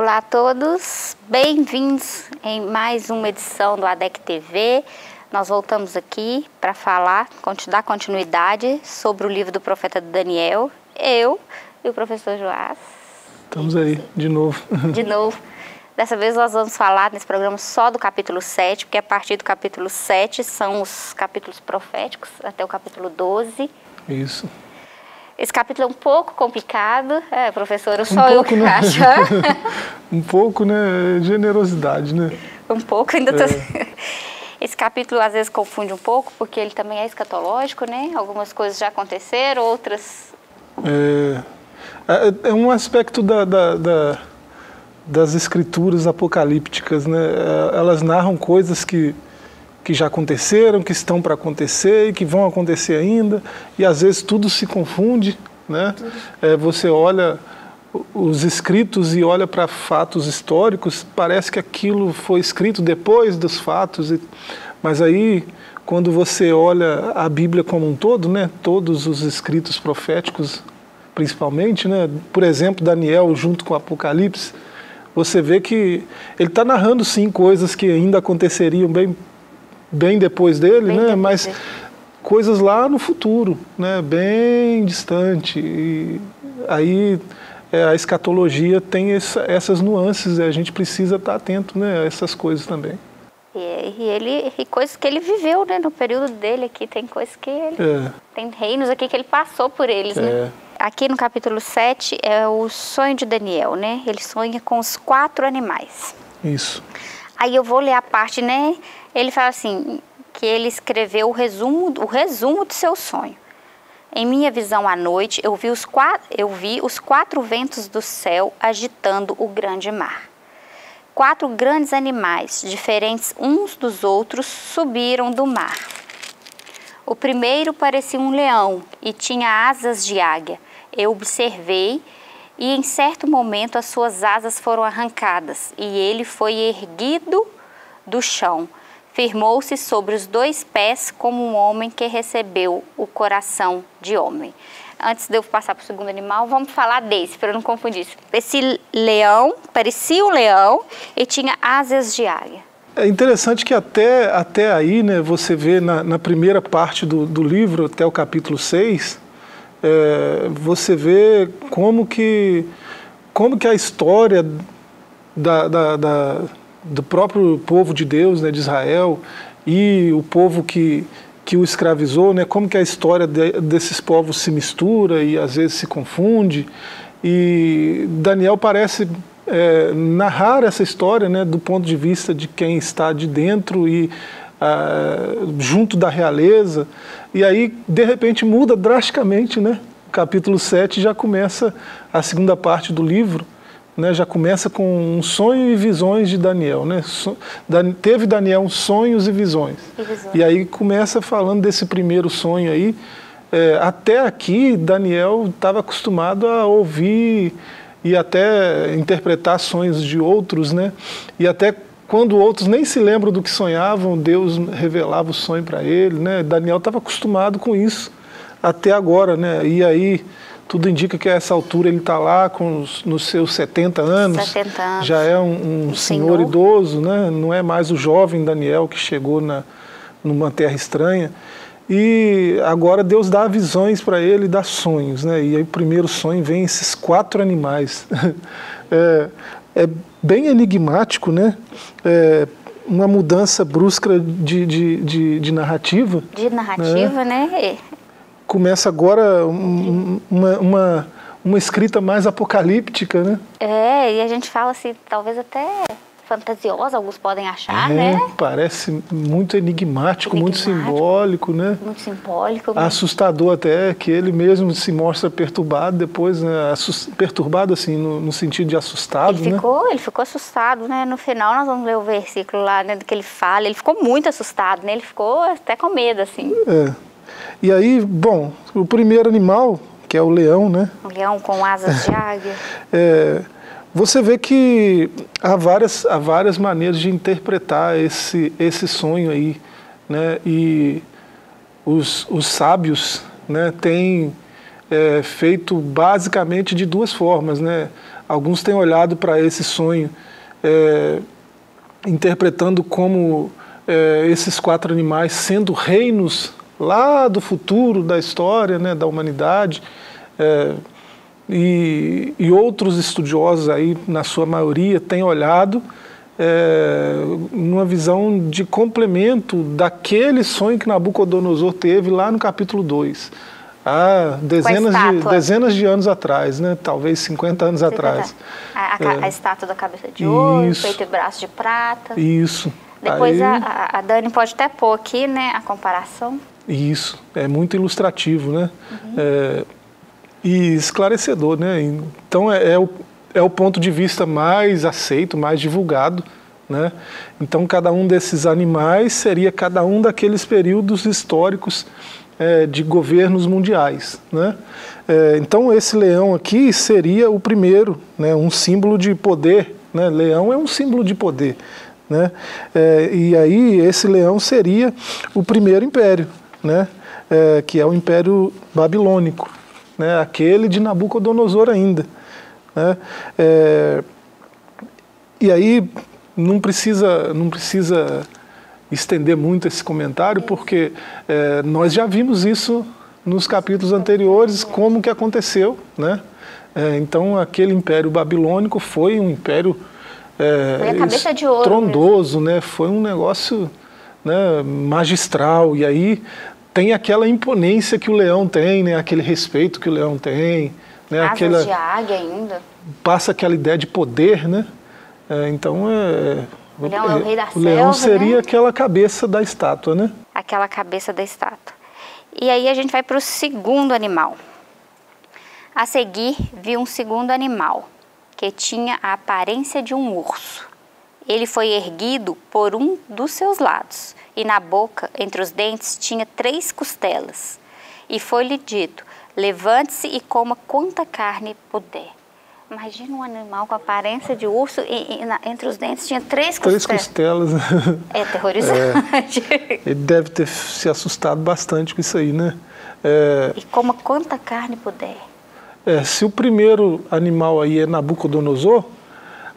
Olá a todos, bem-vindos em mais uma edição do ADEC TV. Nós voltamos aqui para falar, dar continuidade sobre o livro do profeta Daniel, eu e o professor Joás. Estamos aí, de novo. De novo. Dessa vez nós vamos falar nesse programa só do capítulo 7, porque a partir do capítulo 7 são os capítulos proféticos, até o capítulo 12. Isso. Esse capítulo é um pouco complicado, professora, só eu que acho. Um pouco, né? Generosidade, né? Um pouco, ainda tô... Esse capítulo às vezes confunde um pouco, porque ele também é escatológico, né? Algumas coisas já aconteceram, outras... É um aspecto das escrituras apocalípticas, né? Elas narram coisas que já aconteceram, que estão para acontecer e que vão acontecer ainda, e às vezes tudo se confunde, né? Você olha os escritos e olha para fatos históricos, parece que aquilo foi escrito depois dos fatos, mas aí quando você olha a Bíblia como um todo, né? Todos os escritos proféticos, principalmente, né? Por exemplo, Daniel junto com Apocalipse, você vê que ele está narrando sim coisas que ainda aconteceriam bem depois dele, bem, né? Depois mas dele. Coisas lá no futuro, né? Bem distante. E aí a escatologia tem essas nuances, a gente precisa estar atento, né, a essas coisas também. E coisas que ele viveu, né, no período dele aqui, tem coisas que ele... Tem reinos aqui que ele passou por eles, né? Aqui no capítulo 7 é o sonho de Daniel, né? Ele sonha com os 4 animais. Isso. Aí eu vou ler a parte, né? Ele fala assim, que ele escreveu o resumo do seu sonho. Em minha visão à noite, eu vi os quatro ventos do céu agitando o grande mar. 4 grandes animais, diferentes uns dos outros, subiram do mar. O primeiro parecia um leão e tinha asas de águia. Eu observei e em certo momento as suas asas foram arrancadas e ele foi erguido do chão. Firmou-se sobre os 2 pés como um homem que recebeu o coração de homem. Antes de eu passar para o segundo animal, vamos falar desse, para eu não confundir. Esse leão, parecia um leão e tinha asas de águia. É interessante que até aí, né, você vê na primeira parte do livro, até o capítulo 6, você vê como que a história do próprio povo de Deus, né, de Israel, e o povo que o escravizou, né, como que a história desses povos se mistura e às vezes se confunde. E Daniel parece narrar essa história, né, do ponto de vista de quem está de dentro e junto da realeza. E aí, de repente, muda drasticamente, né? O capítulo 7 já começa a segunda parte do livro, né, já começa com um sonho e visões de Daniel, né? Teve Daniel sonhos e visões. E aí começa falando desse primeiro sonho aí. Até aqui, Daniel estava acostumado a ouvir e até interpretar sonhos de outros, né? E até quando outros nem se lembram do que sonhavam, Deus revelava o sonho para ele, né? Daniel estava acostumado com isso até agora, né? E aí... Tudo indica que a essa altura ele está lá nos seus 70 anos, já é um senhor idoso, né? Não é mais o jovem Daniel que chegou numa terra estranha. E agora Deus dá visões para ele, dá sonhos, né? E aí o primeiro sonho vem esses 4 animais. É bem enigmático, né? Uma mudança brusca de narrativa. De narrativa, né? Começa agora uma escrita mais apocalíptica, né? E a gente fala assim, talvez até fantasiosa, alguns podem achar, né? Parece muito enigmático, muito simbólico, né? Muito simbólico. Mesmo. Assustador até, que ele mesmo se mostra perturbado depois, né? Perturbado assim, no sentido de assustado, ele, né? Ele ficou assustado, né? No final nós vamos ler o versículo lá, né, do que ele fala, ele ficou muito assustado, né? Ele ficou até com medo, assim. E aí, bom, o primeiro animal, que é o leão, né? O leão com asas de águia. Você vê que há várias maneiras de interpretar esse sonho aí, né? E os sábios, né, têm feito basicamente de 2 formas, né? Alguns têm olhado para esse sonho interpretando como esses quatro animais sendo reinos lá do futuro da história, né, da humanidade, e outros estudiosos aí, na sua maioria, têm olhado numa visão de complemento daquele sonho que Nabucodonosor teve lá no capítulo 2, há dezenas de anos atrás, né? Talvez 50 anos atrás. A estátua da cabeça de ouro, peito e braço de prata. Isso. Depois aí, a Dani pode até pôr aqui, né, a comparação. Isso, é muito ilustrativo, né? Uhum. E esclarecedor, né? Então é o ponto de vista mais aceito, mais divulgado, né? Então cada um desses animais seria cada um daqueles períodos históricos de governos mundiais, né? Então esse leão aqui seria o primeiro, né? Um símbolo de poder, né? Leão é um símbolo de poder, né? E aí esse leão seria o primeiro império, né? Que é o Império Babilônico, né? Aquele de Nabucodonosor ainda, né? E aí não precisa estender muito esse comentário, porque nós já vimos isso nos capítulos anteriores, como que aconteceu, né? Então aquele Império Babilônico foi um império estrondoso, né? Foi um negócio, né, magistral, e aí tem aquela imponência que o leão tem, né? Aquele respeito que o leão tem, né? Asas de águia ainda. Passa aquela ideia de poder, né? Então, leão é o rei da selva, leão seria, né, aquela cabeça da estátua, né? Aquela cabeça da estátua. E aí a gente vai para o segundo animal. A seguir, viu um segundo animal, que tinha a aparência de um urso. Ele foi erguido por um dos seus lados, e na boca, entre os dentes, tinha 3 costelas. E foi-lhe dito: levante-se e coma quanta carne puder. Imagina um animal com aparência de urso e entre os dentes tinha 3 costelas. 3 costelas. É aterrorizante. Ele deve ter se assustado bastante com isso aí, né? E coma quanta carne puder. Se o primeiro animal aí é Nabucodonosor,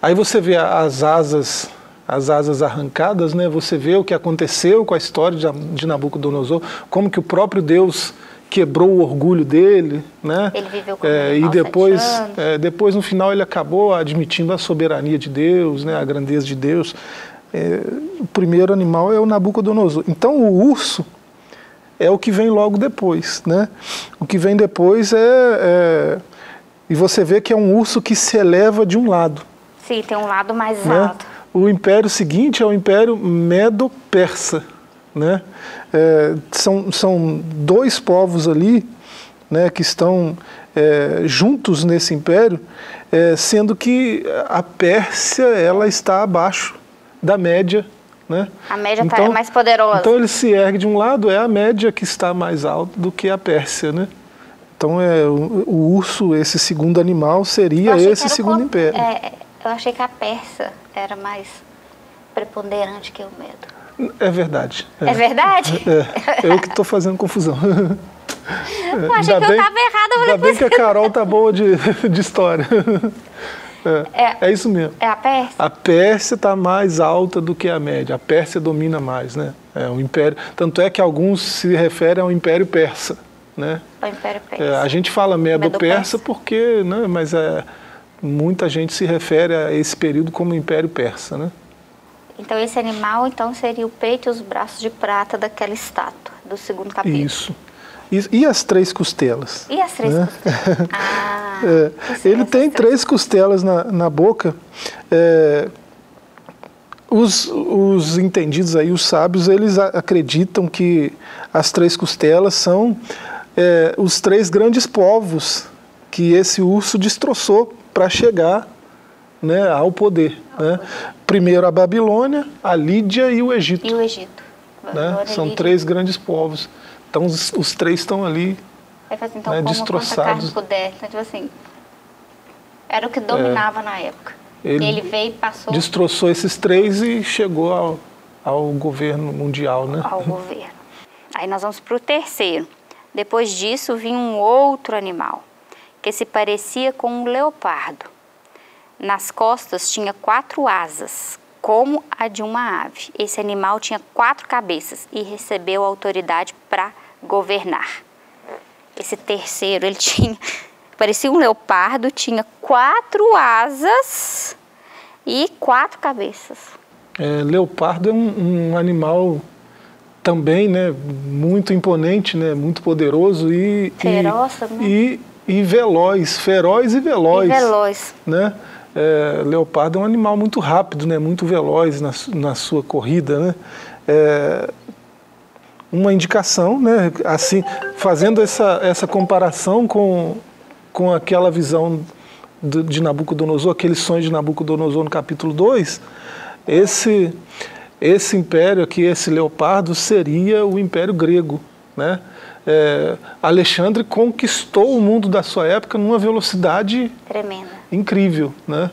aí você vê as asas arrancadas, né? Você vê o que aconteceu com a história de Nabucodonosor, como que o próprio Deus quebrou o orgulho dele, né? Ele viveu com ele, e depois no final ele acabou admitindo a soberania de Deus, né? A grandeza de Deus. O primeiro animal é o Nabucodonosor. Então o urso é o que vem logo depois, né? O que vem depois e você vê que é um urso que se eleva de um lado. Sim, tem um lado mais, né, alto. O império seguinte é o Império Medo-Persa, né? São 2 povos ali, né, que estão juntos nesse império, sendo que a Pérsia ela está abaixo da média, né? A média então, mais poderosa. Então ele se ergue de um lado, é a média que está mais alta do que a Pérsia, né? Então o urso, esse segundo animal, seria esse segundo império. Eu achei que a Pérsia era mais preponderante que o Medo. É verdade. É verdade? Eu que estou fazendo confusão. Eu achei que eu estava errada. Ainda bem que a Carol tá boa de história. É isso mesmo. É a Pérsia? A Pérsia está mais alta do que a média. A Pérsia domina mais, né? É um império. Tanto é que alguns se referem ao Império Persa, né? O Império Persa. A gente fala Medo-Persa porque, né? Mas muita gente se refere a esse período como Império Persa, né? Então, esse animal seria o peito e os braços de prata daquela estátua, do segundo capítulo. Isso. E as 3 costelas? E as 3, né, costelas? Ele tem 3 costelas na boca. Os entendidos aí, os sábios, eles acreditam que as 3 costelas são os 3 grandes povos que esse urso destroçou para chegar, né, ao poder, né? Primeiro a Babilônia, a Lídia e o Egito. E o Egito. Né? São Lídia. 3 grandes povos. Então os 3 estão ali, então, né, destroçados. Como carne puder. Então, tipo assim, era o que dominava na época. Ele veio e passou. Destroçou esses 3 e chegou ao governo mundial, né? Ao governo. Aí nós vamos para o terceiro. Depois disso vinha um outro animal que se parecia com um leopardo. nas costas tinha 4 asas, como a de uma ave. Esse animal tinha 4 cabeças e recebeu autoridade para governar. Esse terceiro, ele tinha, parecia um leopardo, tinha 4 asas e 4 cabeças. É, leopardo é um animal também, né, muito imponente, né, muito poderoso e feroz, e veloz, feroz e veloz. E veloz. Né? É, leopardo é um animal muito rápido, né, muito veloz na sua corrida, né? É, uma indicação, né, assim, fazendo essa comparação com aquela visão de Nabucodonosor, aquele sonho de Nabucodonosor no capítulo 2, esse império aqui, esse leopardo, seria o Império Grego, né? É, Alexandre conquistou o mundo da sua época numa velocidade tremenda, incrível, né?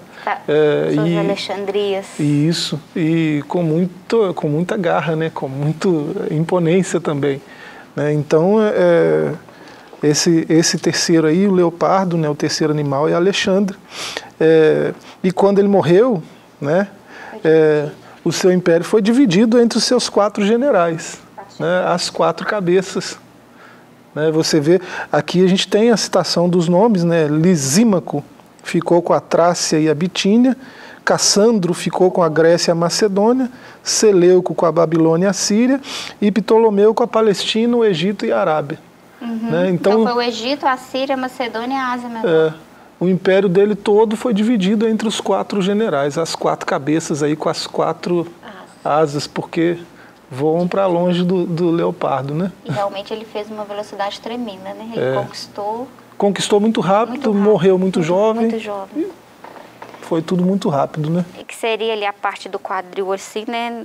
Sobre Alexandrias. E isso, e com muita garra, né? Com muita imponência também, né? Então, esse terceiro aí, o leopardo, né? O terceiro animal é Alexandre. É, e quando ele morreu, né? O seu império foi dividido entre os seus 4 generais, né? As 4 cabeças. Você vê, aqui a gente tem a citação dos nomes, né? Lisímaco ficou com a Trácia e a Bitínia, Cassandro ficou com a Grécia e a Macedônia, Seleuco com a Babilônia e a Síria, e Ptolomeu com a Palestina, o Egito e a Arábia. Uhum. Né? Então foi o Egito, a Síria, a Macedônia e a Ásia mesmo. É, o império dele todo foi dividido entre os 4 generais, as 4 cabeças aí com as 4 asas, porque voam para longe do leopardo, né? E realmente ele fez uma velocidade tremenda, né? Ele conquistou muito rápido, morreu muito jovem. Muito jovem. Foi tudo muito rápido, né? E que seria ali a parte do quadril, assim, né?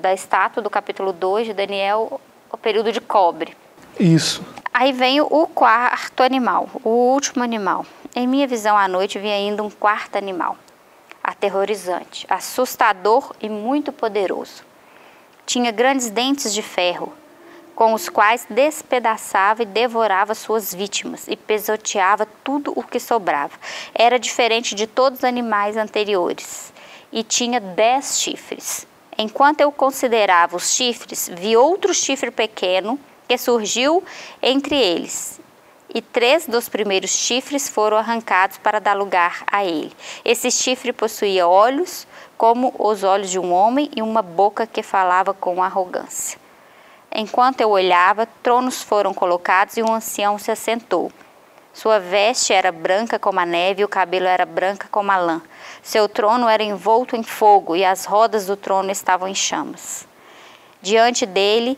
Da estátua do capítulo 2 de Daniel, o período de cobre. Isso. Aí vem o quarto animal, o último animal. Em minha visão, à noite, vi ainda um quarto animal. Aterrorizante, assustador e muito poderoso. Tinha grandes dentes de ferro, com os quais despedaçava e devorava suas vítimas e pisoteava tudo o que sobrava. Era diferente de todos os animais anteriores e tinha 10 chifres. Enquanto eu considerava os chifres, vi outro chifre pequeno que surgiu entre eles. E 3 dos primeiros chifres foram arrancados para dar lugar a ele. Esse chifre possuía olhos como os olhos de um homem e uma boca que falava com arrogância. Enquanto eu olhava, tronos foram colocados e um ancião se assentou. Sua veste era branca como a neve e o cabelo era branco como a lã. Seu trono era envolto em fogo e as rodas do trono estavam em chamas. Diante dele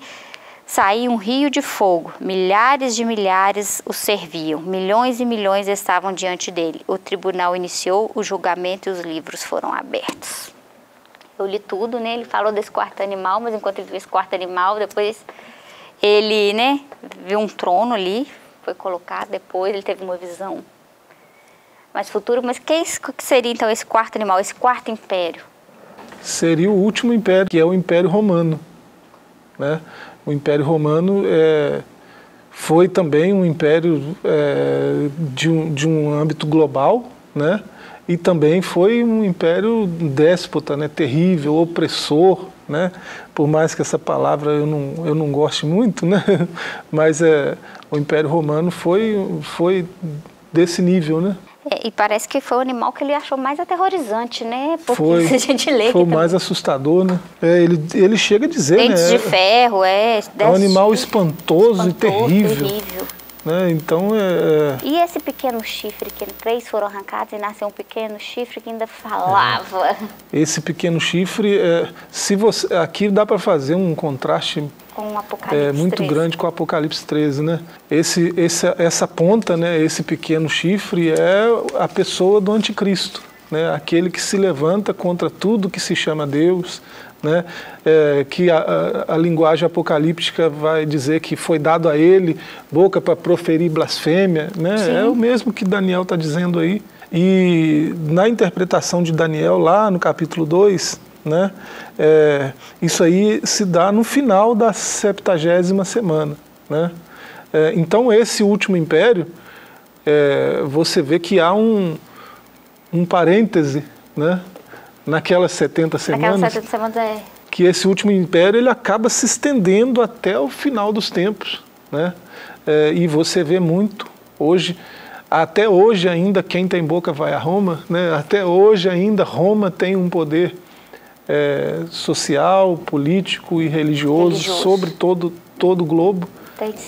saía um rio de fogo, milhares de milhares o serviam, milhões e milhões estavam diante dele. O tribunal iniciou o julgamento e os livros foram abertos. Eu li tudo, né? Ele falou desse quarto animal, mas enquanto ele viu esse quarto animal, depois ele, né, viu um trono ali, foi colocado, depois ele teve uma visão mais futura. Mas que seria então esse quarto animal, esse quarto império? Seria o último império, que é o Império Romano, né? O Império Romano foi também um império de um âmbito global, né? E também foi um império déspota, né? Terrível, opressor, né? Por mais que essa palavra eu não goste muito, né? Mas o Império Romano foi desse nível, né? E parece que foi o animal que ele achou mais aterrorizante, né? Porque foi, se a gente lê, foi o mais assustador, né? Ele chega a dizer, dentes, né? Dentes de ferro, é um animal espantoso e terrível. Né? Então, E esse pequeno chifre, que 3 foram arrancados e nasceu um pequeno chifre que ainda falava. Esse pequeno chifre, aqui dá para fazer um contraste com o Apocalipse muito 13. Grande com o Apocalipse 13, né? Essa ponta, né? Esse pequeno chifre é a pessoa do anticristo, né? Aquele que se levanta contra tudo que se chama Deus, né? Que a linguagem apocalíptica vai dizer que foi dado a ele boca para proferir blasfêmia, né? Sim. É o mesmo que Daniel está dizendo aí. E na interpretação de Daniel, lá no capítulo 2... Né? Isso aí se dá no final da 70ª semana, né? Então esse último império, você vê que há um parêntese, né, naquelas 70 semanas, que esse último império ele acaba se estendendo até o final dos tempos, né? E você vê muito hoje, até hoje ainda quem tem boca vai a Roma, né? Até hoje ainda Roma tem um poder social, político e religioso. Sobre todo o globo,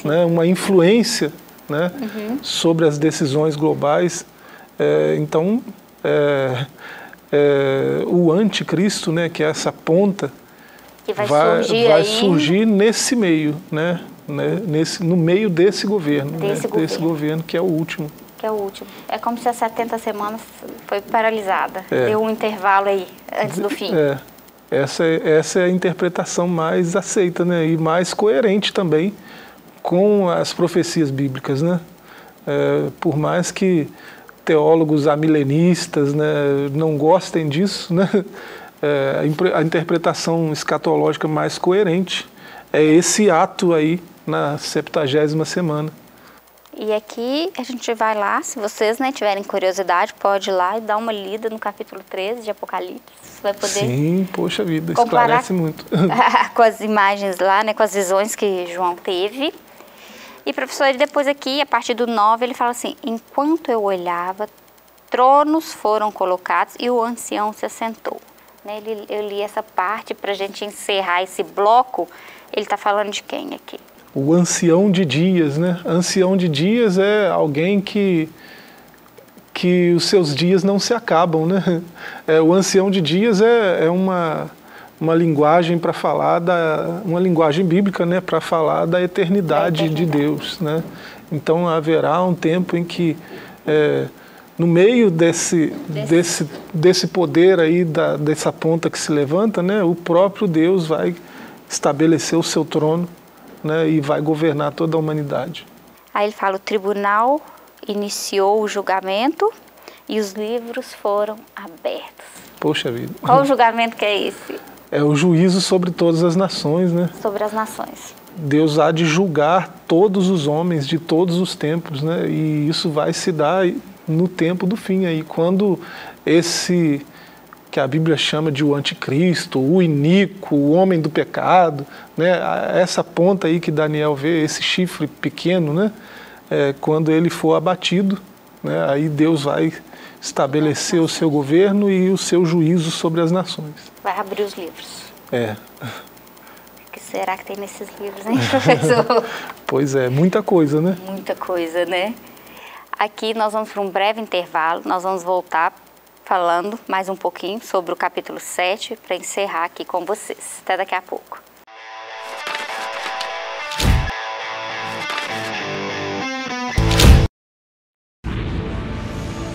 né? Uma influência, né? Uhum. Sobre as decisões globais. Então, o anticristo, né, que é essa ponta, que vai surgir nesse meio, né, no meio desse governo, desse governo que é o último. Que é o último. É como se as 70 semanas foi paralisada, deu um intervalo aí, antes do fim. Essa é a interpretação mais aceita, né, e mais coerente também com as profecias bíblicas, né? Por mais que teólogos amilenistas, né, não gostem disso, né? A interpretação escatológica mais coerente é esse ato aí na 70ª semana. E aqui a gente vai lá, se vocês, né, tiverem curiosidade, pode ir lá e dar uma lida no capítulo 13 de Apocalipse. Você vai poder... Sim, poxa vida, esclarece muito. Com as imagens lá, né, com as visões que João teve. E, professor, ele depois aqui, a partir do 9, ele fala assim: enquanto eu olhava, tronos foram colocados e o ancião se assentou. Né, eu li essa parte para a gente encerrar esse bloco. Ele está falando de quem aqui? O ancião de dias, né? Ancião de dias é alguém que os seus dias não se acabam, né? O ancião de dias é uma linguagem para falar da... uma linguagem bíblica, né? Para falar da eternidade de Deus, né? Então haverá um tempo em que, no meio desse poder aí, dessa ponta que se levanta, né? O próprio Deus vai estabelecer o seu trono, né, e vai governar toda a humanidade. Aí ele fala: o tribunal iniciou o julgamento e os livros foram abertos. Poxa vida. Qual o julgamento que é esse? É o juízo sobre todas as nações, né? Sobre as nações. Deus há de julgar todos os homens de todos os tempos, né? E isso vai se dar no tempo do fim aí, quando esse que a Bíblia chama de o anticristo, o iníquo, o homem do pecado, né? Essa ponta aí que Daniel vê, esse chifre pequeno, né? Quando ele for abatido, né? Aí Deus vai estabelecer o seu governo e o seu juízo sobre as nações. Vai abrir os livros. O que será que tem nesses livros, hein, professor? Pois é, muita coisa, né? Muita coisa, né? Aqui nós vamos para um breve intervalo, nós vamos voltar falando mais um pouquinho sobre o capítulo 7 para encerrar aqui com vocês. Até daqui a pouco.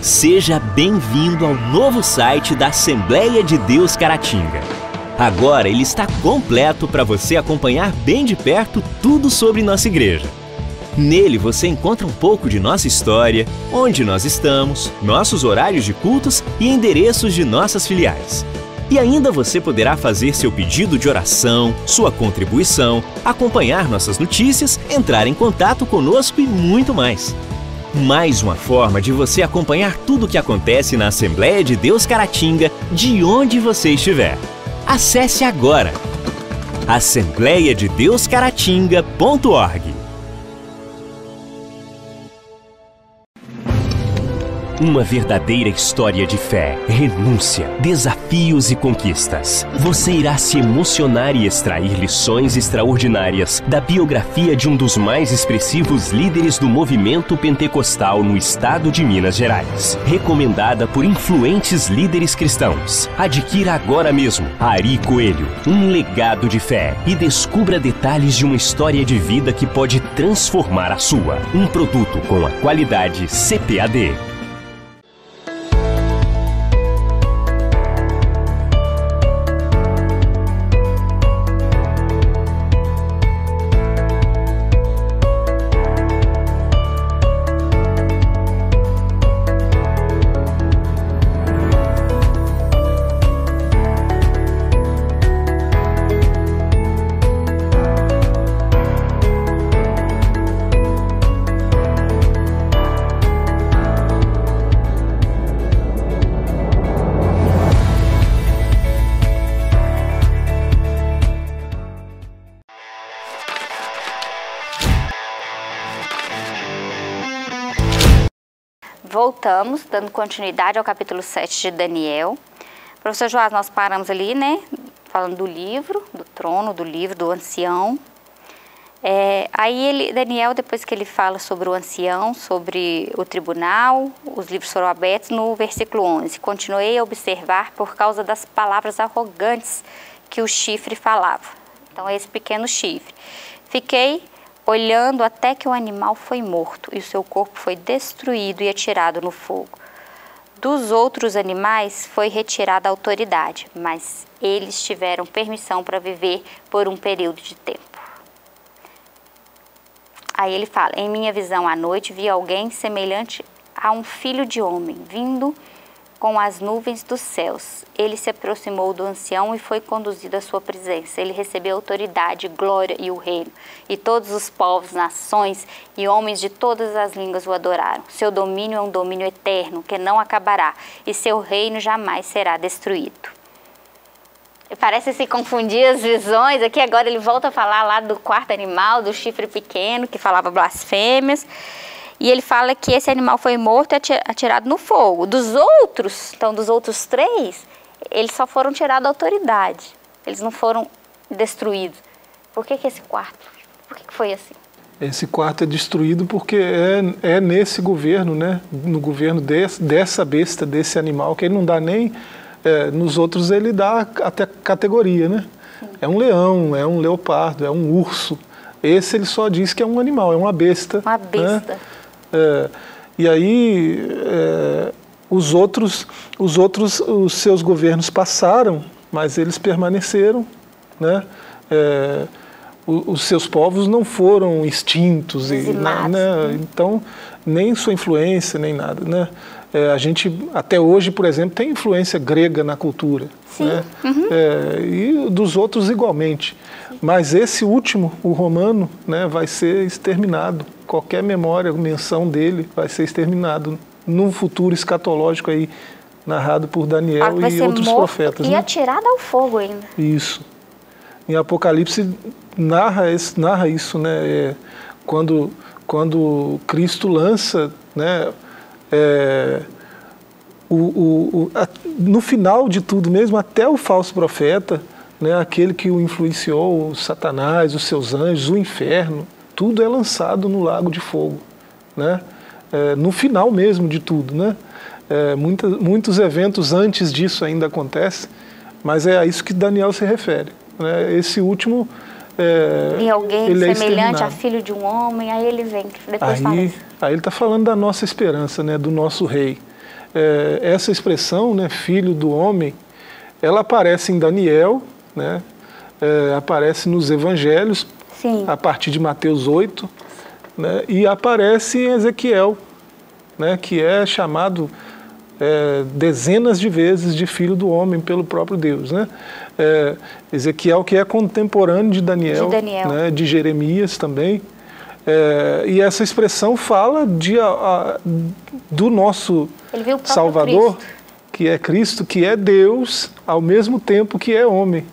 Seja bem-vindo ao novo site da Assembleia de Deus Caratinga. Agora ele está completo para você acompanhar bem de perto tudo sobre nossa igreja. Nele você encontra um pouco de nossa história, onde nós estamos, nossos horários de cultos e endereços de nossas filiais. E ainda você poderá fazer seu pedido de oração, sua contribuição, acompanhar nossas notícias, entrar em contato conosco e muito mais. Mais uma forma de você acompanhar tudo o que acontece na Assembleia de Deus Caratinga, de onde você estiver. Acesse agora! assembleiadedeuscaratinga.org. Uma verdadeira história de fé, renúncia, desafios e conquistas. Você irá se emocionar e extrair lições extraordinárias da biografia de um dos mais expressivos líderes do movimento pentecostal no estado de Minas Gerais. Recomendada por influentes líderes cristãos. Adquira agora mesmo Ari Coelho, um legado de fé, e descubra detalhes de uma história de vida que pode transformar a sua. Um produto com a qualidade CPAD. voltamos, dando continuidade ao capítulo 7 de Daniel. Professor Joás, nós paramos ali, né? Falando do livro, do trono, do livro, do ancião. Aí Daniel, depois que ele fala sobre o ancião, sobre o tribunal, os livros foram abertos, no versículo 11. Continuei a observar por causa das palavras arrogantes que o chifre falava. Então, é esse pequeno chifre. Fiquei olhando até que o animal foi morto e o seu corpo foi destruído e atirado no fogo. Dos outros animais foi retirada a autoridade, mas eles tiveram permissão para viver por um período de tempo. Aí ele fala, em minha visão à noite vi alguém semelhante a um filho de homem, vindo com as nuvens dos céus. Ele se aproximou do ancião e foi conduzido à sua presença. Ele recebeu autoridade, glória e o reino. E todos os povos, nações e homens de todas as línguas o adoraram. Seu domínio é um domínio eterno, que não acabará, e seu reino jamais será destruído. Parece se confundir as visões. Aqui agora ele volta a falar lá do quarto animal, do chifre pequeno, que falava blasfêmias. E ele fala que esse animal foi morto e atirado no fogo. Dos outros, então dos outros três, eles só foram tirados da autoridade. Eles não foram destruídos. Por que esse quarto? Por que foi assim? Esse quarto é destruído porque é nesse governo, né? No governo dessa besta, desse animal, que ele não dá nem... nos outros ele dá até categoria, né? Sim. É um leão, é um leopardo, é um urso. Esse ele só diz que é um animal, é uma besta. Uma besta. Né? E aí os seus governos passaram, mas eles permaneceram, né? Os seus povos não foram extintos. Né? Então, nem sua influência, nem nada, né? A gente, até hoje, por exemplo, tem influência grega na cultura. Sim. Né? Uhum. E dos outros igualmente. Sim. Mas esse último, o romano, né, vai ser exterminado. Qualquer memória, menção dele vai ser exterminado num futuro escatológico aí, narrado por Daniel e outros profetas. E atirado ao fogo ainda. Isso. Em Apocalipse narra isso, né? Quando Cristo lança... né, no final de tudo mesmo, até o falso profeta, né, aquele que o influenciou, o Satanás, os seus anjos, o inferno, tudo é lançado no lago de fogo, né? No final mesmo de tudo, né? Muitos eventos antes disso ainda acontecem, mas é a isso que Daniel se refere, né? Esse último e alguém semelhante a filho de um homem, aí ele vem, depois fala isso. Aí ele está falando da nossa esperança, né, do nosso rei. Essa expressão, né, filho do homem, ela aparece em Daniel, né, aparece nos evangelhos, sim, a partir de Mateus 8, né, e aparece em Ezequiel, né, que é chamado dezenas de vezes de filho do homem pelo próprio Deus, né? Ezequiel, que é contemporâneo de Daniel, né, de Jeremias também. E essa expressão fala do nosso Salvador, Cristo, que é Cristo, que é Deus, ao mesmo tempo que é homem.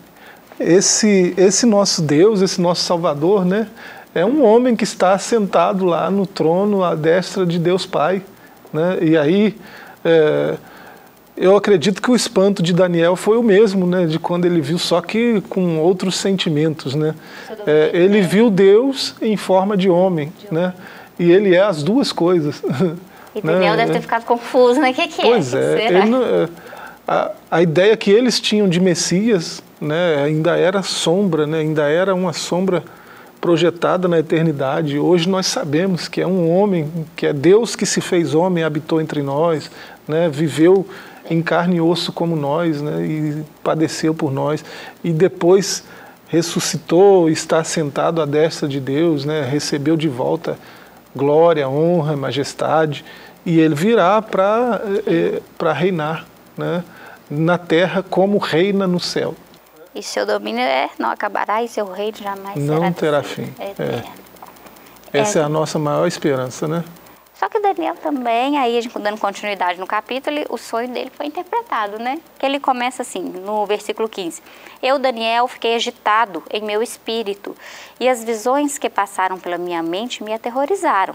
Esse nosso Deus, esse nosso Salvador, né, é um homem que está sentado lá no trono, à destra de Deus Pai, né? E aí... eu acredito que o espanto de Daniel foi o mesmo, né, de quando ele viu, só que com outros sentimentos, né? Ele viu Deus em forma de homem, né? E ele é as duas coisas. E Daniel, né, deve ter ficado confuso, né? O que é? Pois é. Ele, a ideia que eles tinham de Messias, né, ainda era sombra, né? Ainda era uma sombra projetada na eternidade. Hoje nós sabemos que é um homem, que é Deus que se fez homem, habitou entre nós, né, viveu em carne e osso como nós, né, e padeceu por nós, e depois ressuscitou, está sentado à destra de Deus, né, recebeu de volta glória, honra, majestade, e ele virá para reinar, né, na terra como reina no céu. E seu domínio não acabará, e seu reino jamais não terá fim. Essa é a nossa maior esperança, né? Só que Daniel também, aí a gente dando continuidade no capítulo, o sonho dele foi interpretado, né? Que ele começa assim, no versículo 15. Eu, Daniel, fiquei agitado em meu espírito, e as visões que passaram pela minha mente me aterrorizaram.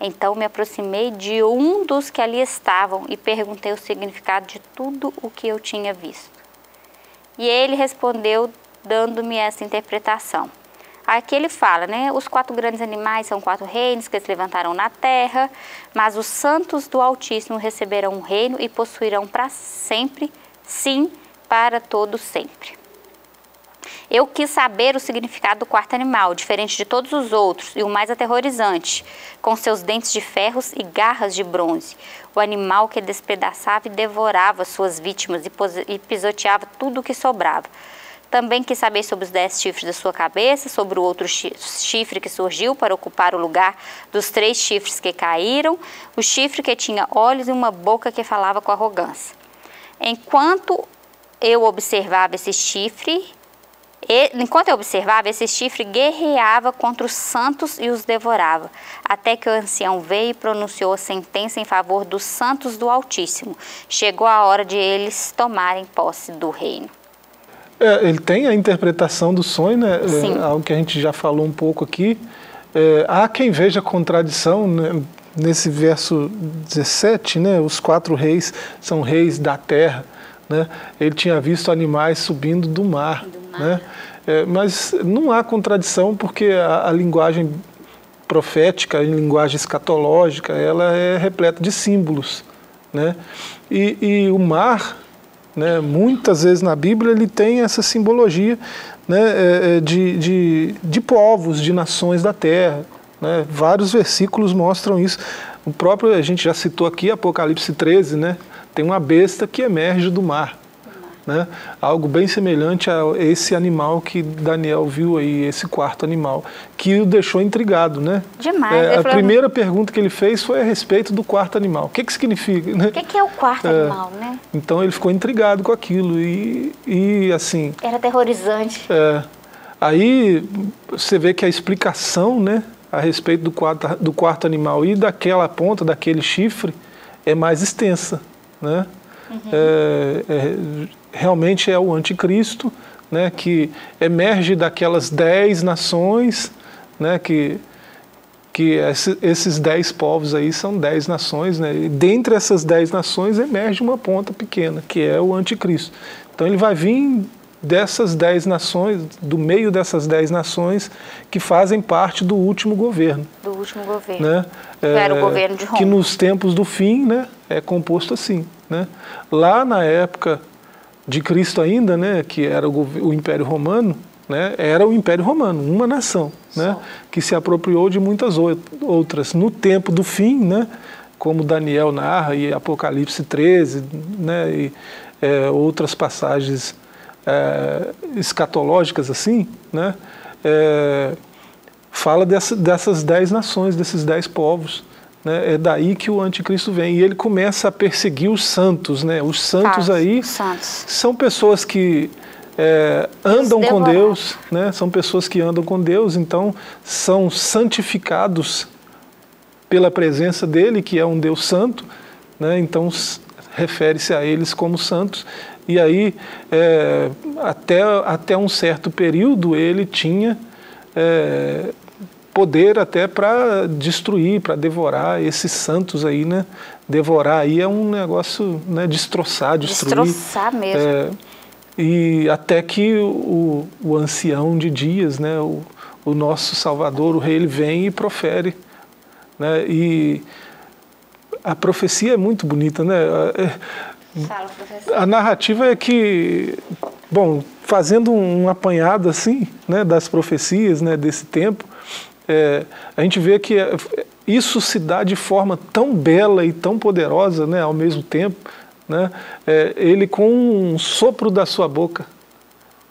Então me aproximei de um dos que ali estavam e perguntei o significado de tudo o que eu tinha visto. E ele respondeu dando-me essa interpretação. Aqui ele fala, né, os quatro grandes animais são quatro reinos que se levantaram na terra, mas os santos do Altíssimo receberão um reino e possuirão para sempre, sim, para todo sempre. Eu quis saber o significado do quarto animal, diferente de todos os outros e o mais aterrorizante, com seus dentes de ferros e garras de bronze, o animal que despedaçava e devorava suas vítimas e pisoteava tudo o que sobrava. Também quis saber sobre os 10 chifres da sua cabeça, sobre o outro chifre que surgiu para ocupar o lugar dos 3 chifres que caíram, o chifre que tinha olhos e uma boca que falava com arrogância. Enquanto eu observava, esse chifre guerreava contra os santos e os devorava, até que o ancião veio e pronunciou a sentença em favor dos santos do Altíssimo. Chegou a hora de eles tomarem posse do reino. É, ele tem a interpretação do sonho, né? Sim. É algo que a gente já falou um pouco aqui. É, há quem veja contradição, né? Nesse verso 17, né? Os 4 reis são reis da terra, né? Ele tinha visto animais subindo do mar, né? É, mas não há contradição, porque a linguagem profética, a linguagem escatológica, ela é repleta de símbolos, né? E o mar, né, muitas vezes na Bíblia ele tem essa simbologia, né, de povos, de nações da terra, né? Vários versículos mostram isso. O próprio, a gente já citou aqui, Apocalipse 13, né, tem uma besta que emerge do mar, né, algo bem semelhante a esse animal que Daniel viu aí, esse quarto animal, que o deixou intrigado, né? Demais. É, a primeira pergunta que ele fez foi a respeito do quarto animal. O que significa, né? O que é o quarto animal, né? Então ele ficou intrigado com aquilo e assim... Era aterrorizante. É, aí você vê que a explicação, né, a respeito do quarto animal e daquela ponta, daquele chifre, é mais extensa, né? Uhum. Realmente é o anticristo, né, que emerge daquelas 10 nações, né, que esses 10 povos aí são 10 nações, né, e dentre essas 10 nações emerge uma ponta pequena, que é o anticristo. Então ele vai vir dessas 10 nações, do meio dessas 10 nações que fazem parte do último governo. Do último governo, né? Era o governo de Roma. Que nos tempos do fim, né, é composto assim, né? Lá na época de Cristo ainda, né, que era o Império Romano, né, era o Império Romano, uma nação, né, que se apropriou de muitas outras. No tempo do fim, né, como Daniel narra e Apocalipse 13, né, e outras passagens escatológicas assim, né, fala dessas 10 nações, desses 10 povos. Né, é daí que o anticristo vem e ele começa a perseguir os santos, né? Os santos aí são pessoas que... andam com Deus, né? São pessoas que andam com Deus, então são santificados pela presença dele, que é um Deus santo, né? Então refere-se a eles como santos. E aí, até um certo período, ele tinha poder até para destruir, para devorar esses santos aí, né? Devorar aí é um negócio, né? Destroçar, destruir. Destroçar mesmo. E até que o ancião de dias, né, o nosso Salvador, o rei, ele vem e profere, né, e a profecia é muito bonita, né? A narrativa é que, bom, fazendo um apanhado assim, né, das profecias, né, desse tempo, a gente vê que isso se dá de forma tão bela e tão poderosa, né, ao mesmo tempo, né? Ele com um sopro da sua boca,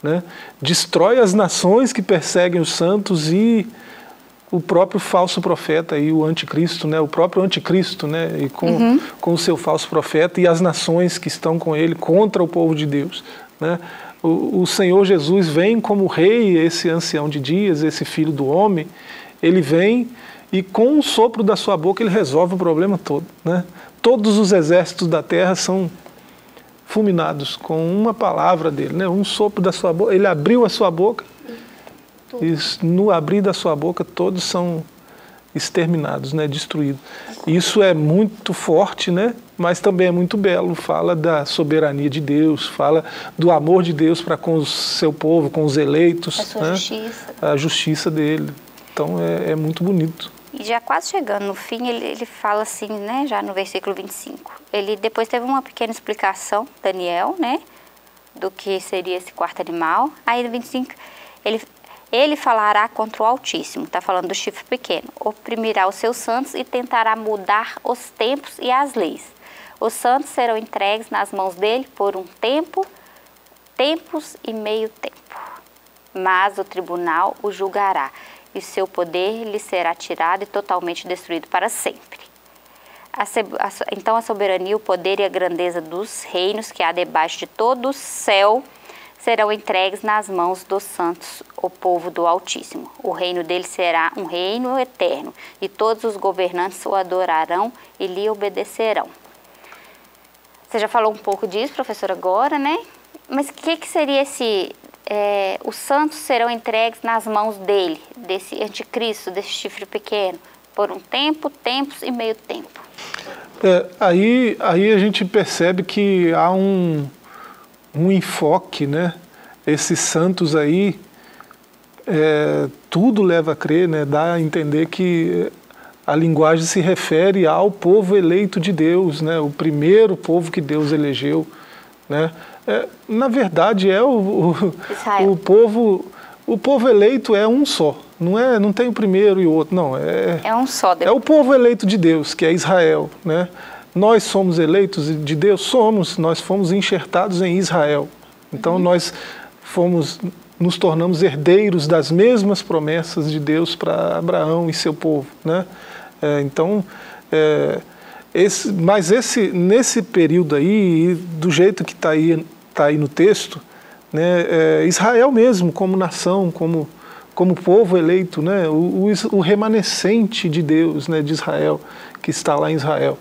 né, destrói as nações que perseguem os santos e o próprio falso profeta e o anticristo, né, o próprio anticristo, né, e com o seu falso profeta e as nações que estão com ele contra o povo de Deus, né? O Senhor Jesus vem como rei, esse ancião de dias, esse filho do homem, ele vem e com um sopro da sua boca ele resolve o problema todo, né? Todos os exércitos da terra são fulminados com uma palavra dele, né? Um sopro da sua boca. Ele abriu a sua boca e no abrir da sua boca todos são exterminados, né, destruídos. Isso é muito forte, né, mas também é muito belo, fala da soberania de Deus, fala do amor de Deus para com o seu povo, com os eleitos, a sua justiça. A justiça dele. Então é muito bonito. E já quase chegando no fim, ele fala assim, né, já no versículo 25. Ele depois teve uma pequena explicação, Daniel, né, do que seria esse quarto animal. Aí no 25, ele falará contra o Altíssimo, está falando do chifre pequeno, oprimirá os seus santos e tentará mudar os tempos e as leis. Os santos serão entregues nas mãos dele por um tempo, tempos e meio tempo. Mas o tribunal o julgará e seu poder lhe será tirado e totalmente destruído para sempre. Então a soberania, o poder e a grandeza dos reinos que há debaixo de todo o céu serão entregues nas mãos dos santos, o povo do Altíssimo. O reino dele será um reino eterno e todos os governantes o adorarão e lhe obedecerão. Você já falou um pouco disso, professor, agora, né? Mas o que seria esse... os santos serão entregues nas mãos dele, desse anticristo, desse chifre pequeno, por um tempo, tempos e meio tempo. Aí a gente percebe que há um enfoque, né? Esses santos aí, tudo leva a crer, né? Dá a entender que a linguagem se refere ao povo eleito de Deus, né? O primeiro povo que Deus elegeu, né? Na verdade é o povo, o povo eleito é um só, não tem o primeiro e o outro, não, é um só. É o povo eleito de Deus, que é Israel, né? Nós somos eleitos de Deus, nós fomos enxertados em Israel. Então nós nos tornamos herdeiros das mesmas promessas de Deus para Abraão e seu povo, né? Nesse período aí, do jeito que está aí no texto, né, Israel mesmo, como nação, como povo eleito, né, o remanescente de Deus, né, de Israel, que está lá em Israel.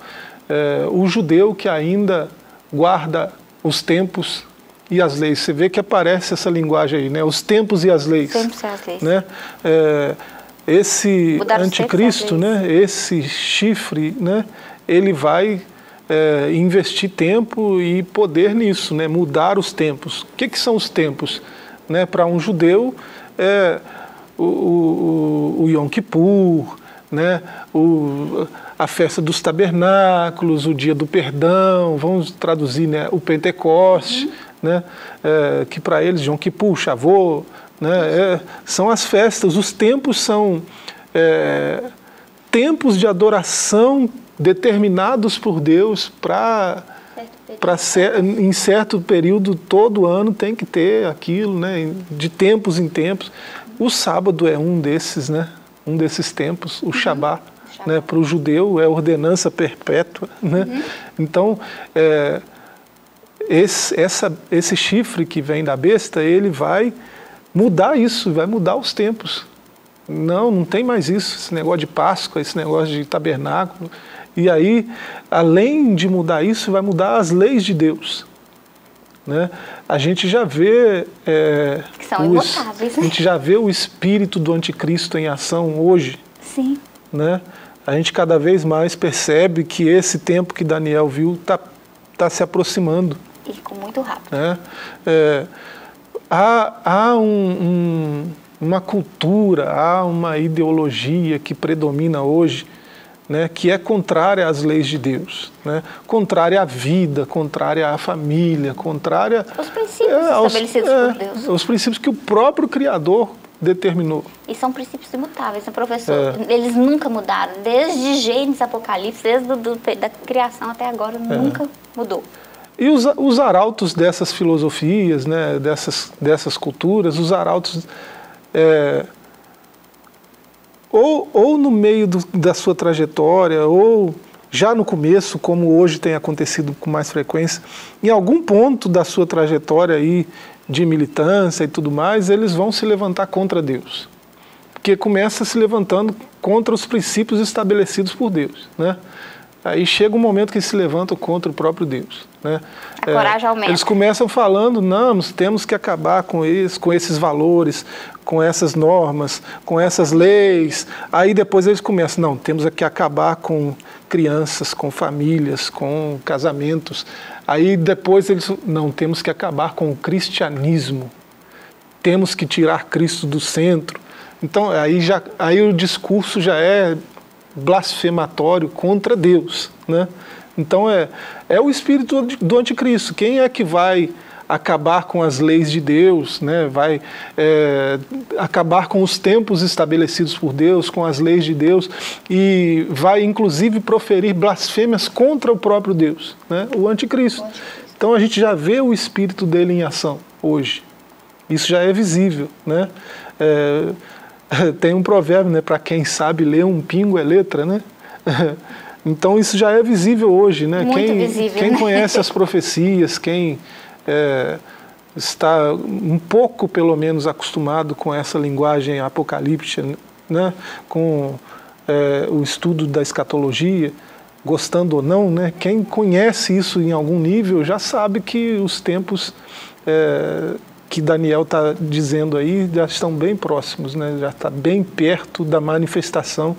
O judeu que ainda guarda os tempos e as leis. Você vê que aparece essa linguagem aí, né, os tempos e as leis. Tempos e as leis. Né? Esse anticristo, né, esse chifre, né, ele vai... investir tempo e poder nisso, né? Mudar os tempos. O que são os tempos? Né? Para um judeu, o Yom Kippur, né? A festa dos tabernáculos, o dia do perdão, vamos traduzir, né? O Pentecoste, né? Que para eles, Yom Kippur, Shavô, né? São as festas, os tempos são tempos de adoração determinados por Deus em certo período, todo ano tem que ter aquilo, né? De tempos em tempos. O sábado é um desses, né? Um desses tempos, o Shabat, né? Para o judeu é ordenança perpétua, né? Então, esse chifre que vem da besta, ele vai mudar isso, vai mudar os tempos. Não tem mais isso, esse negócio de Páscoa, esse negócio de tabernáculo. E aí, além de mudar isso, vai mudar as leis de Deus, né? A gente já vê que são imutáveis, né? A gente já vê o espírito do anticristo em ação hoje. Sim. Né? A gente cada vez mais percebe que esse tempo que Daniel viu tá se aproximando. E com muito rápido. Né? Há uma cultura, há uma ideologia que predomina hoje, né, que é contrária às leis de Deus, né, contrária à vida, contrária à família, contrária aos princípios estabelecidos por Deus. Os princípios que o próprio Criador determinou. E são princípios imutáveis, né, professor? Eles nunca mudaram, desde Gênesis, Apocalipse, desde da criação até agora, nunca mudou. E os arautos dessas filosofias, né, dessas culturas, os arautos... ou no meio da sua trajetória, ou já no começo, como hoje tem acontecido com mais frequência, em algum ponto da sua trajetória aí de militância e tudo mais, eles vão se levantar contra Deus. Porque começa se levantando contra os princípios estabelecidos por Deus, né? Aí chega um momento que eles se levantam contra o próprio Deus. Né? A coragem aumenta. Eles começam falando, não, nós temos que acabar com isso, com esses valores, com essas normas, com essas leis. Aí depois eles começam, não, temos que acabar com crianças, com famílias, com casamentos. Aí depois eles, não, temos que acabar com o cristianismo. Temos que tirar Cristo do centro. Então, aí o discurso já é blasfematório contra Deus, né? Então é o espírito do anticristo. Quem é que vai acabar com as leis de Deus, né? Vai acabar com os tempos estabelecidos por Deus, com as leis de Deus, e vai inclusive proferir blasfêmias contra o próprio Deus, né? O anticristo. Então a gente já vê o espírito dele em ação hoje. Isso já é visível, né? Tem um provérbio, né? Para quem sabe ler, um pingo é letra, né? Então isso já é visível hoje, né? Muito visível, quem, né? Conhece as profecias, quem está um pouco, pelo menos, acostumado com essa linguagem apocalíptica, né? Com o estudo da escatologia, gostando ou não, né? Quem conhece isso em algum nível já sabe que os tempos que Daniel está dizendo aí já estão bem próximos, né? Já está bem perto da manifestação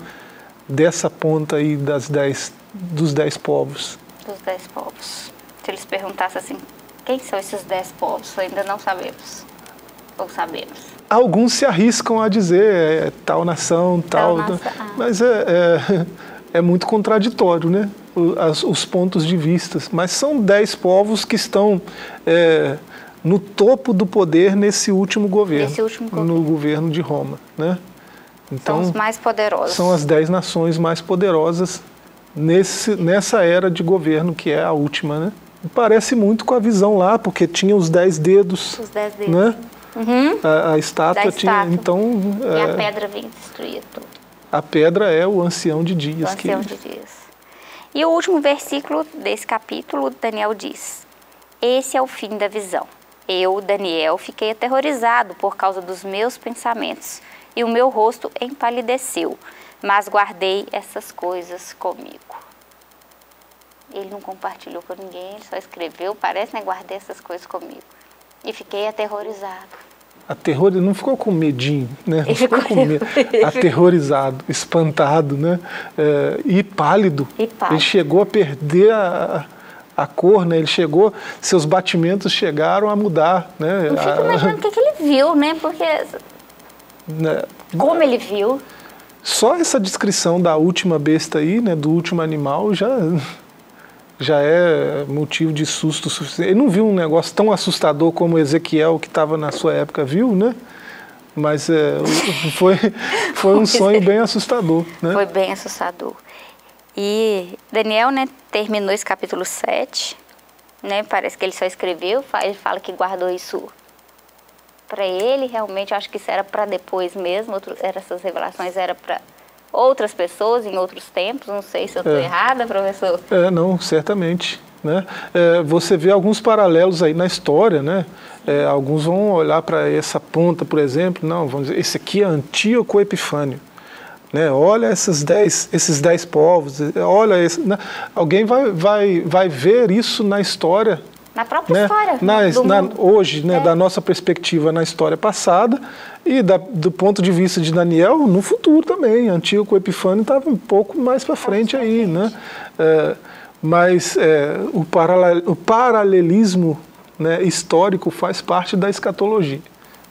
dessa ponta aí dos 10 povos. Dos 10 povos. Se eles perguntassem assim, quem são esses 10 povos? Ainda não sabemos. Ou sabemos. Alguns se arriscam a dizer tal nação, tal nação. Mas é muito contraditório, né? Os pontos de vista. Mas são 10 povos que estão no topo do poder nesse último governo, no governo de Roma, né? Então, são os mais poderosos. São as 10 nações mais poderosas nessa era de governo, que é a última, né? E parece muito com a visão lá, porque tinha os 10 dedos, né? Uhum. A estátua tinha, então... E a pedra vem destruir tudo. A pedra é o ancião de dias. E o último versículo desse capítulo, Daniel diz, esse é o fim da visão. Eu, Daniel, fiquei aterrorizado por causa dos meus pensamentos e o meu rosto empalideceu, mas guardei essas coisas comigo. Ele não compartilhou com ninguém, ele só escreveu, parece, né? Guardei essas coisas comigo. E fiquei aterrorizado. Aterrorizado, não ficou com medinho, né? Não ficou com medo. Aterrorizado, espantado, né? E pálido. Ele chegou a perder a cor, né? Ele chegou, seus batimentos chegaram a mudar, né? Eu fico imaginando o que ele viu, né? Porque... Como ele viu? Só essa descrição da última besta aí, né? Do último animal, já é motivo de susto suficiente. Ele não viu um negócio tão assustador como Ezequiel, que estava na sua época, viu, né? Mas foi um sonho bem assustador, né? Foi bem assustador. E Daniel, né, terminou esse capítulo 7, né, parece que ele só escreveu, ele fala que guardou isso para ele, realmente eu acho que isso era para depois mesmo, essas revelações eram para outras pessoas em outros tempos, não sei se eu estou errada, professor. Não, certamente, né? Você vê alguns paralelos aí na história, né? Alguns vão olhar para essa ponta, por exemplo, não, vamos dizer, esse aqui é Antíoco Epifânio. Né? Olha esses 10 povos, olha esse, né? Alguém vai ver isso na história. Na própria, né? História. Hoje, né? Da nossa perspectiva, na história passada, e do ponto de vista de Daniel, no futuro também. Antíoco Epifânio estava um pouco mais para frente aí, né? O paralelismo, né, histórico faz parte da escatologia.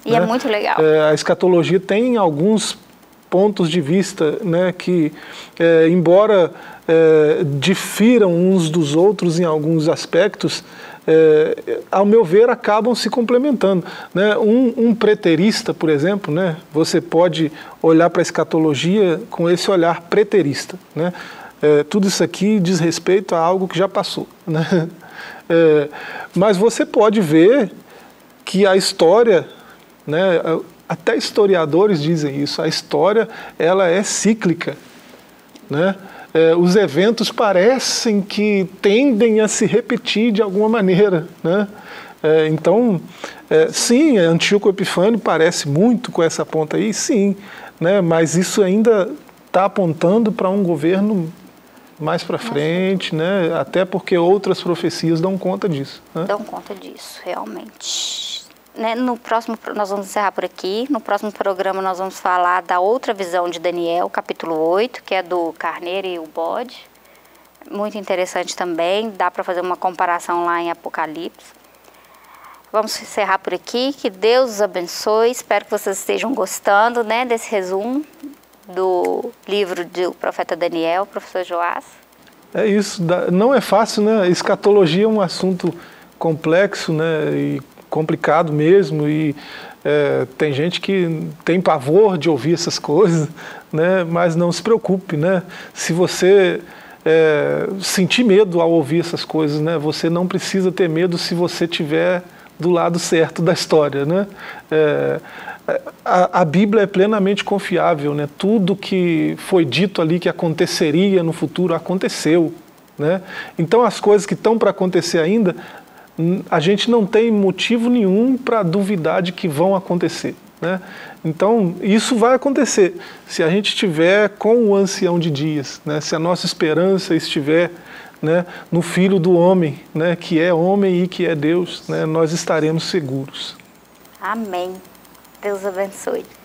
E né? É muito legal. A escatologia tem alguns pontos de vista, né, que, embora difiram uns dos outros em alguns aspectos, ao meu ver, acabam se complementando. Né? Um preterista, por exemplo, né, você pode olhar para a escatologia com esse olhar preterista. Né? Tudo isso aqui diz respeito a algo que já passou. Né? Mas você pode ver que a história... Né, até historiadores dizem isso, a história ela é cíclica, né? Os eventos parecem que tendem a se repetir de alguma maneira, né? Então, sim, Antíoco Epifânio parece muito com essa ponta aí, sim, né? Mas isso ainda está apontando para um governo mais para frente, né? Até porque outras profecias dão conta disso. Né? Dão conta disso, realmente. Né? No próximo, nós vamos encerrar por aqui. No próximo programa nós vamos falar da outra visão de Daniel, capítulo 8, que é do carneiro e o bode. Muito interessante também, dá para fazer uma comparação lá em Apocalipse. Vamos encerrar por aqui, que Deus os abençoe. Espero que vocês estejam gostando, né, desse resumo do livro do profeta Daniel, professor Joás. É isso, não é fácil, né? Escatologia é um assunto complexo, né, e complicado mesmo, e tem gente que tem pavor de ouvir essas coisas, né, mas não se preocupe, né? Se você... sentir medo ao ouvir essas coisas, né? Você não precisa ter medo se você tiver do lado certo da história, né? A Bíblia é plenamente confiável, né? Tudo que foi dito ali que aconteceria no futuro aconteceu, né? Então as coisas que estão para acontecer ainda, a gente não tem motivo nenhum para duvidar de que vão acontecer, né? Então isso vai acontecer se a gente estiver com o ancião de dias, né? Se a nossa esperança estiver, né, no Filho do Homem, né, que é homem e que é Deus, né, nós estaremos seguros. Amém. Deus abençoe.